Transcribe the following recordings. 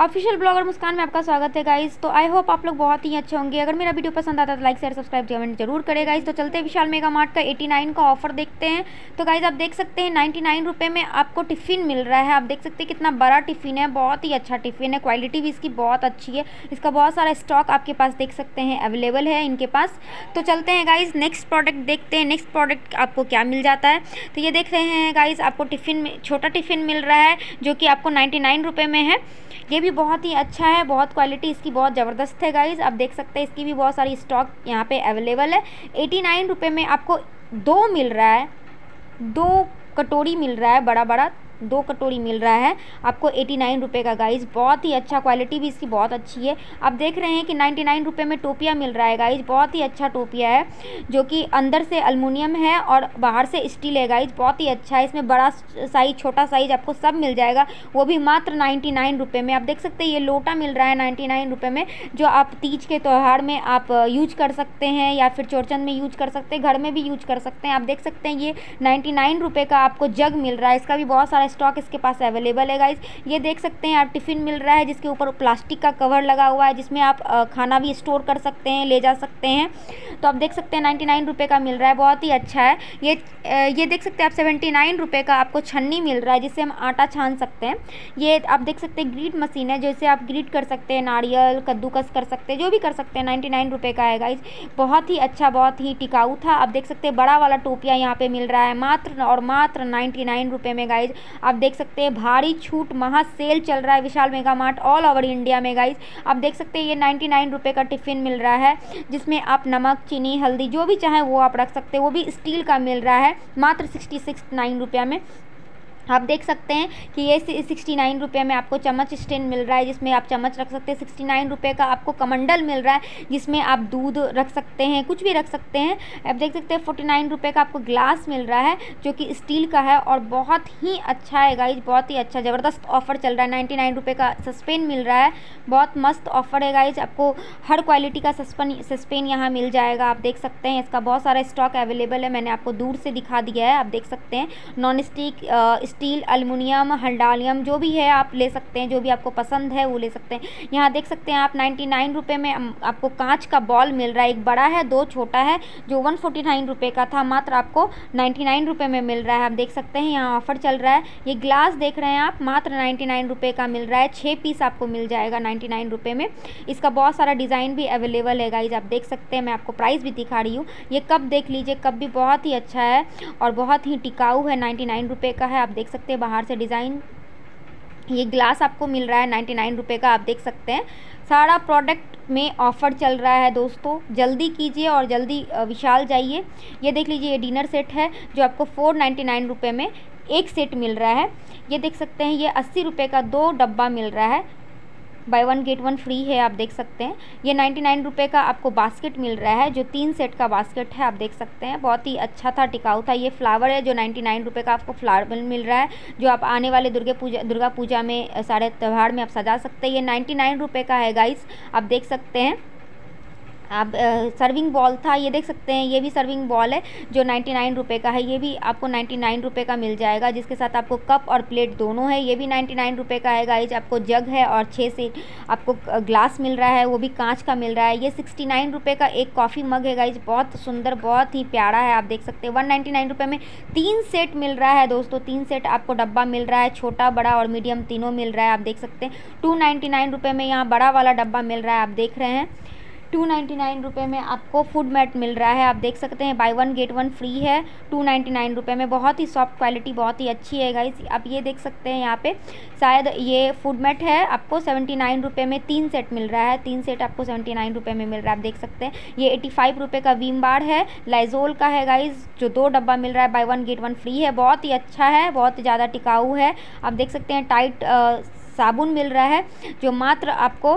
Official blogger मुस्कान में आपका स्वागत है गाइस। तो आई होप आप लोग बहुत ही अच्छे होंगे। अगर मेरा वीडियो पसंद आता है तो लाइक शेयर सब्सक्राइब कमेंट जरूर करें गाइस। तो चलते हैं विशाल मेगा मार्ट का 89 का ऑफर देखते हैं। तो गाइस आप देख सकते हैं 99 रुपये में आपको टिफ़िन मिल रहा है। आप देख सकते हैं कितना बड़ा टिफ़िन है, बहुत ही अच्छा टिफ़िन है, क्वालिटी भी इसकी बहुत अच्छी है। इसका बहुत सारा स्टॉक आपके पास देख सकते हैं अवेलेबल है इनके पास। तो चलते हैं गाइज़ नेक्स्ट प्रोडक्ट देखते हैं, नेक्स्ट प्रोडक्ट आपको क्या मिल जाता है। तो ये देख रहे हैं गाइज़ आपको टिफ़िन छोटा टिफ़िन मिल रहा है जो कि आपको 99 रुपये में है। ये भी बहुत ही अच्छा है, बहुत क्वालिटी इसकी बहुत ज़बरदस्त है गाइज़। आप देख सकते हैं इसकी भी बहुत सारी स्टॉक यहाँ पे अवेलेबल है। 89 रुपये में आपको दो मिल रहा है, दो कटोरी मिल रहा है, बड़ा बड़ा दो कटोरी मिल रहा है आपको 89 रुपये का गाइज़। बहुत ही अच्छा, क्वालिटी भी इसकी बहुत अच्छी है। आप देख रहे हैं कि 99 रुपये में टोपिया मिल रहा है गाइज़। बहुत ही अच्छा टोपिया है जो कि अंदर से अल्मोनियम है और बाहर से स्टील है गाइज़। बहुत ही अच्छा है, इसमें बड़ा साइज़ छोटा साइज़ आपको सब मिल जाएगा, वो भी मात्र 99 रुपये में। आप देख सकते हैं ये लोटा मिल रहा है 99 रुपये में, जो आप तीज के त्यौहार में आप यूज कर सकते हैं या फिर चौरचंद में यूज कर सकते हैं, घर में भी यूज कर सकते हैं। आप देख सकते हैं ये 99 रुपये का आपको जग मिल रहा है, इसका भी बहुत सारा स्टॉक इसके पास अवेलेबल है गाइज़। ये देख सकते हैं आप टिफ़िन मिल रहा है जिसके ऊपर प्लास्टिक का कवर लगा हुआ है, जिसमें आप खाना भी स्टोर कर सकते हैं, ले जा सकते हैं। तो आप देख सकते हैं 99 रुपये का मिल रहा है, बहुत ही अच्छा है। ये देख सकते हैं आप 79 रुपये का आपको छन्नी मिल रहा है जिससे हम आटा छान सकते हैं। ये आप देख सकते हैं ग्रीट मशीन है, जैसे आप ग्रीट कर सकते हैं, नारियल कद्दूकस कर सकते हैं, जो भी कर सकते हैं। 99 रुपये का है गाइज़, बहुत ही अच्छा, बहुत ही टिकाऊ था। आप देख सकते हैं बड़ा वाला टोपिया यहाँ पर मिल रहा है मात्र और मात्र 99 रुपये में गाइज़। आप देख सकते हैं भारी छूट महा सेल चल रहा है Vishal Mega Mart all over India में गाइज़। आप देख सकते हैं ये 99 रुपये का टिफ़िन मिल रहा है जिसमें आप नमक चीनी हल्दी जो भी चाहें वो आप रख सकते हैं, वो भी स्टील का मिल रहा है मात्र 69 रुपया में। आप देख सकते हैं कि ये 69 रुपये में आपको चम्मच स्टैंड मिल रहा है जिसमें आप चम्मच रख सकते हैं। 69 रुपये का आपको कमंडल मिल रहा है जिसमें आप दूध रख सकते हैं, कुछ भी रख सकते हैं। आप देख सकते हैं 49 रुपये का आपको ग्लास मिल रहा है जो कि स्टील का है और बहुत ही अच्छा है गाइज। बहुत ही अच्छा ज़बरदस्त ऑफ़र चल रहा है। 99 रुपये का सस्पेन मिल रहा है, बहुत मस्त ऑफ़र है गाइज। आपको हर क्वालिटी का सस्पेन यहाँ मिल जाएगा। आप देख सकते हैं इसका बहुत सारा स्टॉक अवेलेबल है, मैंने आपको दूर से दिखा दिया है। आप देख सकते हैं नॉन स्टिक स्टील अल्मुनियम हंडालियम जो भी है आप ले सकते हैं, जो भी आपको पसंद है वो ले सकते हैं। यहाँ देख सकते हैं आप 99 रुपये में आपको कांच का बॉल मिल रहा है, एक बड़ा है दो छोटा है, जो 149 रुपये का था मात्र आपको 99 रुपये में मिल रहा है। आप देख सकते हैं यहाँ ऑफर चल रहा है। ये ग्लास देख रहे हैं आप मात्र 99 रुपये का मिल रहा है, 6 पीस आपको मिल जाएगा 99 रुपये में। इसका बहुत सारा डिज़ाइन भी अवेलेबल है गाइज। आप देख सकते हैं, मैं आपको प्राइस भी दिखा रही हूँ। ये कप देख लीजिए, कप भी बहुत ही अच्छा है और बहुत ही टिकाऊ है, 99 रुपये का है। आप देख सकते हैं बाहर से डिज़ाइन। ये ग्लास आपको मिल रहा है 99 रुपये का। आप देख सकते हैं सारा प्रोडक्ट में ऑफ़र चल रहा है दोस्तों, जल्दी कीजिए और जल्दी विशाल जाइए। ये देख लीजिए ये डिनर सेट है जो आपको 499 रुपये में एक सेट मिल रहा है। ये देख सकते हैं ये 80 रुपये का दो डब्बा मिल रहा है, buy one get one free है। आप देख सकते हैं ये 99 रुपये का आपको बास्केट मिल रहा है जो 3 सेट का बास्केट है। आप देख सकते हैं बहुत ही अच्छा था, टिकाऊ था। ये फ्लावर है जो 99 रुपये का आपको फ्लावर मिल रहा है, जो आप आने वाले दुर्गा पूजा में सारे त्यौहार में आप सजा सकते हैं। ये 99 रुपये का है गाइस। आप देख सकते हैं आप सर्विंग बॉल था, ये देख सकते हैं ये भी सर्विंग बॉल है जो 99 रुपये का है। ये भी आपको 99 रुपये का मिल जाएगा, जिसके साथ आपको कप और प्लेट दोनों है। ये भी 99 रुपये का है गाइज। आपको जग है और 6 से आपको ग्लास मिल रहा है, वो भी कांच का मिल रहा है। ये 69 रुपये का एक कॉफ़ी मग है गाइज, बहुत सुंदर बहुत ही प्यारा है। आप देख सकते हैं 199 रुपये में 3 सेट मिल रहा है दोस्तों, 3 सेट आपको डब्बा मिल रहा है, छोटा बड़ा और मीडियम तीनों मिल रहा है। आप देख सकते हैं 299 रुपये में यहाँ बड़ा वाला डब्बा मिल रहा है। आप देख रहे हैं 299 रुपये में आपको फूड मैट मिल रहा है। आप देख सकते हैं buy one get one free है 299 रुपये में, बहुत ही सॉफ्ट क्वालिटी बहुत ही अच्छी है गाइस। आप ये देख सकते हैं यहाँ पे शायद ये फूड मैट है आपको 79 रुपये में 3 सेट मिल रहा है, 3 सेट आपको 79 रुपये में मिल रहा है। आप देख सकते हैं ये 85 रुपये का विम बार है, लाइजोल का है गाइस, जो 2 डब्बा मिल रहा है, buy one get one free है। बहुत ही अच्छा है, बहुत ज़्यादा टिकाऊ है। आप देख सकते हैं टाइट साबुन मिल रहा है जो मात्र आपको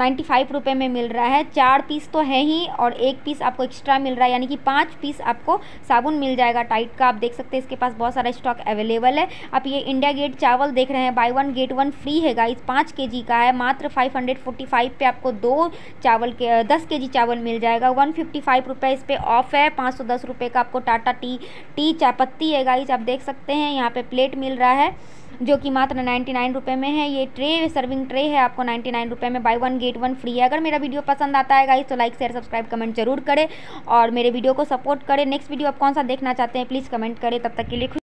95 रुपये में मिल रहा है। 4 पीस तो है ही और 1 पीस आपको एक्स्ट्रा मिल रहा है, यानी कि 5 पीस आपको साबुन मिल जाएगा टाइट का। आप देख सकते हैं इसके पास बहुत सारा स्टॉक अवेलेबल है। आप ये इंडिया गेट चावल देख रहे हैं, buy one get one free है गाइस, 5 kg का है मात्र 545 पे आपको 10 kg चावल मिल जाएगा। 155 रुपये इस पर ऑफ़ है। 510 रुपये का आपको टाटा टी चायपत्ती है गाइस। आप देख सकते हैं यहाँ पर प्लेट मिल रहा है जो कि मात्र 99 रुपये में है। ये ट्रे सर्विंग ट्रे है, आपको 99 रुपये में buy one get one free है। अगर मेरा वीडियो पसंद आता है गाइस तो लाइक शेयर सब्सक्राइब कमेंट जरूर करें और मेरे वीडियो को सपोर्ट करें। नेक्स्ट वीडियो आप कौन सा देखना चाहते हैं प्लीज़ कमेंट करें। तब तक के लिए